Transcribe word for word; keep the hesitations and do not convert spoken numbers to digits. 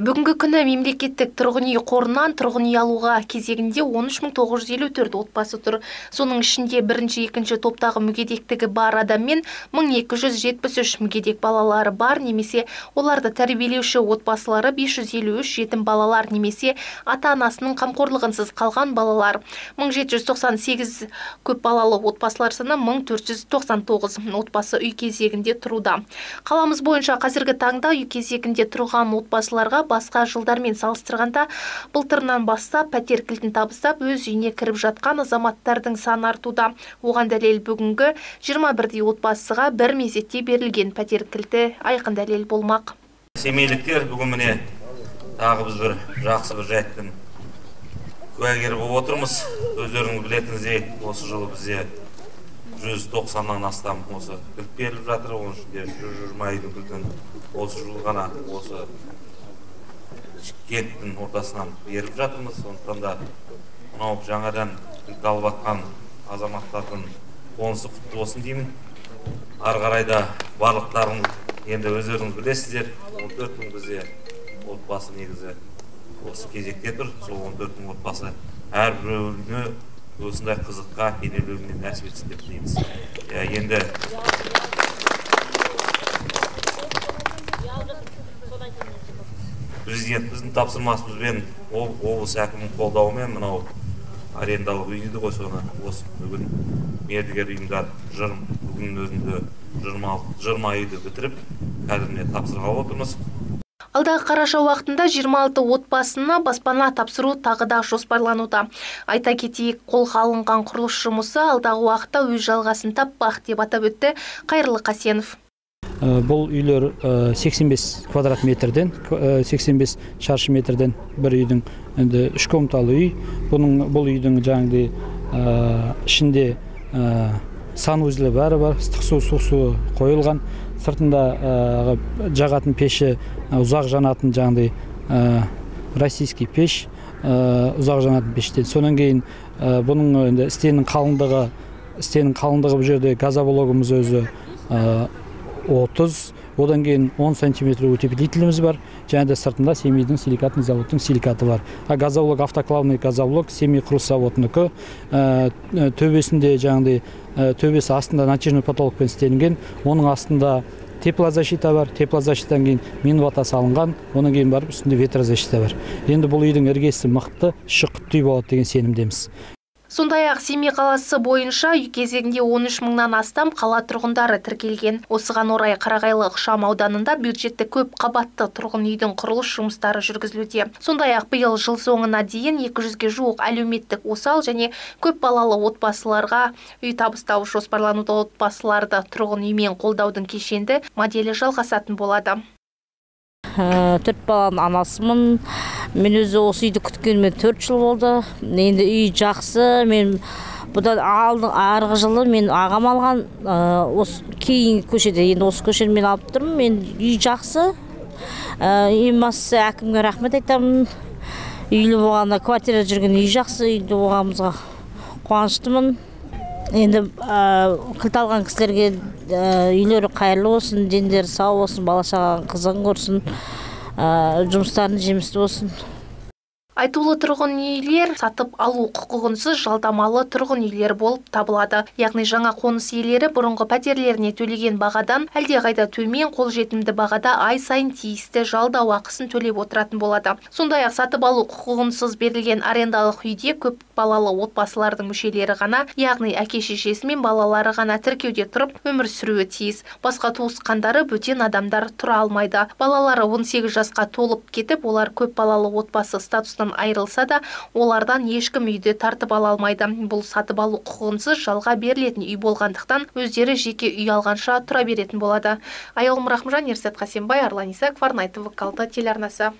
Бүгінгі күні мемлекеттік тұрғын үй қорынан тұрғын үй алуға кезегінде он үш мың тоғыз жүз елу төрт отбасы тұр. Соның ішінде бірінші екінші топтағы мүгедектігі бар адаммен мың екі жүз жетпіс үш мүгедек балалары бар, немесе оларды тәрбиелеуші отбасылары бес жүз елу үш жетім балалар, немесе ата-анасының қамқорлығынсыз қалған балалар. мың жеті жүз тоқсан сегіз көп балалы отбасылар саны мың төрт жүз тоқсан тоғыз отбасы үй кезегінде тұруда. Қаламыз бойынша қазіргі таңда үй кезегінде тұрған отбасыларға басқа жылдармен салыстырғанда былтырнан бастап пәтер кілтін табыстап өз үйіне кіріп жатқан азаматтардың саны артуда. Оған дәлел бүгінгі жиырма бірдей отбасыға бір мезетте берілген пәтер кілті айқын дәлел болмақ. Семейліктер бүгін міне тағы біз бір жақсы бір жайттың куәгері болып отырмыз. Өздеріңіз білетіңіздей, осы жылы бізде жүз тоқсаннан астам осы кілт беріліп жатыр. Оның ішінде жүз жиырма үйдің кілтін осы жылы ғана осы кенттің ортасынан беріп жатырмыз. Сондықтан да мынау жаңадан кілт алып жатқан азаматтардың қонысы құтты болсын деймін. Ары қарай да барлықтарын енді өздеріңіз білесіздер, он төрт мың бізде отбасы негізі осы кезекте тұр. Сол он төрт мың отбасы әрбіреуіне осындай қызыққа кенелуіне нәсіп етсін деп тілейміз. Енді президентіміздің тапсырмасымен, облыс әкімінің қолдауымен мынау арендалық үй дейді ғой, соны осы бүгін мердігер ұйымдар бүгіннің өзінде жиырма үйді бітіріп қазіріне тапсырғалы отырмыз. Алдағы қараша уақытында жиырма алты отбасына баспана тапсыру тағы да жоспарлануда. Айта кетейік, қолға алынған құрылыс жұмысы алдағы уақытта өз жалғасын таппақ деп атап өтті Қайырлы Қасенов. Бұл үйлер сексен бес квадрат метрден, сексен бес шаршы метрден бір үйдің үш комнаталы үй. Бұл үйдің жаңды ішінде санузлы бәрі бар, ыстық су, суық суы қойылған. Сыртында жағатын пеші ұзақ жанатын жаңдай российский пеш, ұзақ жанатын пештен. Сонан кейін бұның стенің қалыңдығы, стенің қалыңдығы бұл жерде газоблогымыз өзі отыз, одан кейін он сантиметр утеплителіміз бар. Және де сыртында Семейдің силикатный заводтың силикаты бар. Газоблог, автоклавный газоблог Семей құрылыс заводынікі. Төбесінде жаңдай төбесі астында натяжный потолокпен істелінген, оның астында теплозащита бар, теплозащитадан кейін минвата салынған, оның кейін барып үстінде ветрозащита бар. Енді бұл үйдің іргесі мықты, шыққытты үй болады деген сенімдеміз. Сондай-ақ Семей қаласы бойынша үй кезегінде он үш мыңнан астам қала тұрғындары тіркелген. Осыған орай Қарағайлы ықшам ауданында бюджетті көп қабатты тұрғын үйдің құрылыс жұмыстары жүргізілуде. Сондай-ақ биыл жыл соңына дейін екі жүзге жуық әлеуметтік осал және көп балалы отбасыларға үй табыстау жоспарлануда. Отбасыларды тұрғын үймен қолдаудың кешенді моделі жалғасатын болады. Төрт баланың анасымын. Мен өзі осы үйді күткеніме төрт жыл болды. Енді үй жақсы. Мен бұдан арғы жылы мен ағам алған, осы кейінгі көшеде, енді осы көшені мен алып тұрмын. Мен үй жақсы. Ең бастысы әкімге рахмет айтамын. Үйлі болғанда, квартирада жүрген үй жақсы, үйді болғанымызға қуаныштымын. Енді кілт алған кісілерге үйлері қайырлы болсын, дендері сау болсын, бала шағаның қызығын көрсін, жұмыстарының жемісті болсын. Айтулы тұрғын үйлер сатып алу құқығынсыз жалдамалы тұрғын үйлер болып табылады. Яғни жаңа қоныс иелері бұрынғы пәтерлеріне төлеген бағадан әлдеқайда төмен қолжетімді бағада ай сайын тиісті жалдау ақысын төлеп отыратын болады. Сондай-ақ сатып алу құқығынсыз берілген арендалық үйде көп балалы отбасылардың мүшелері ғана, яғни әке шешесі мен балалары ғана тіркеуде тұрып өмір сүруі тиіс. Басқа туысқандары, бөтен адамдар тұра алмайды. Балалары он сегіз жасқа толып кетіп, олар көп балалы отбасы статусы айрылса да, олардан ешкім үйді тартып ала алмайды. Бұл сатып алу құқығынсыз жалға берілетін үй болғандықтан өздері жеке үй алғанша тұра беретін болады. Аялым Рахымжан, Ерсет Қасенбай, Арлан Исаков, Арнайты вокалды телеарнасы.